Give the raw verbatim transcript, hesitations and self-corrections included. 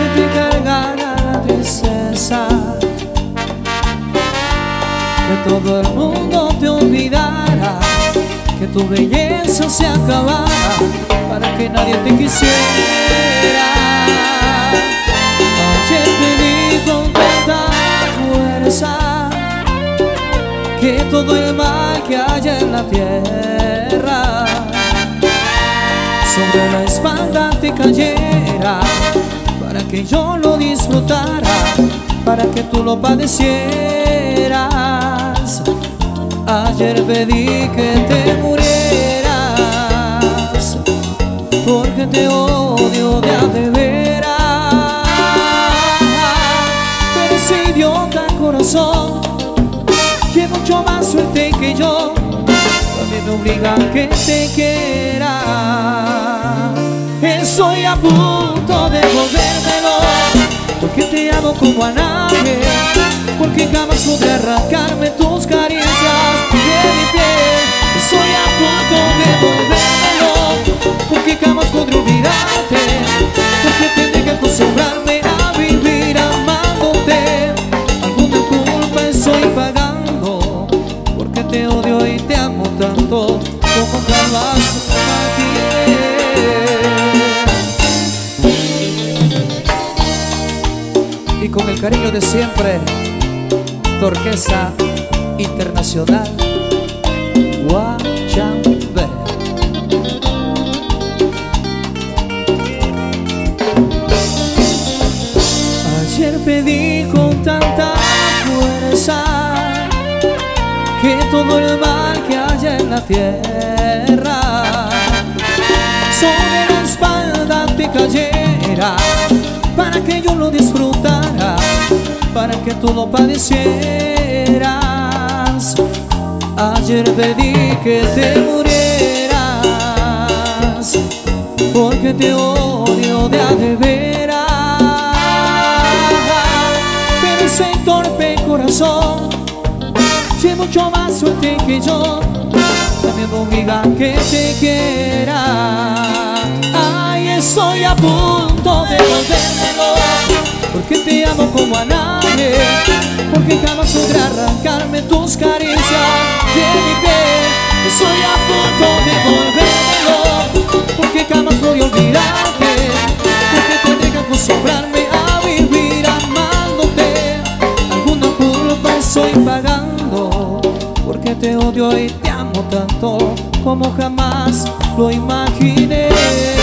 que te cargara la tristeza, que todo el mundo te olvidara, que tu belleza se acabara, para que nadie te quisiera. Noche te di con tanta fuerza que todo el mal que hay en la tierra sobre la espalda te cayera, para que yo lo disfrutara, para que tú lo padecieras. Ayer pedí que te murieras, porque te odio de a de veras. Pero ese idiota corazón, que mucho más suerte que yo, también me obliga a que te quiera. Estoy a punto de volvérmelo, porque te amo como a nadie, porque jamás podré arrancarme tus caricias de mi piel. Estoy a punto de volvérmelo, porque jamás podré olvidarte, porque tendré que acostumbrarme a vivir amándote. Alguna culpa estoy pagando, porque te odio y te amo tanto como jamás imaginé. Y con el cariño de siempre, tu orquesta internacional Guachambé. Ayer pedí con tanta fuerza que todo el mal que haya en la tierra sobre la espalda te cayera, para que yo lo disfrutara, para que tú lo padecieras. Ayer pedí que te murieras, porque te odio de a de veras. Pero ese torpe corazón, si mucho más suerte que yo, también me obliga a que te quiera. Ay, estoy a punto de volvérmelo, porque te amo como a nadie, porque jamás podré arrancarme tus caricias de mi piel. Estoy a punto de volvérmelo, porque jamás voy a olvidarte, porque tendré que acostumbrarme a vivir amándote. Alguna culpa estoy pagando, porque te odio y te amo tanto como jamás lo imaginé.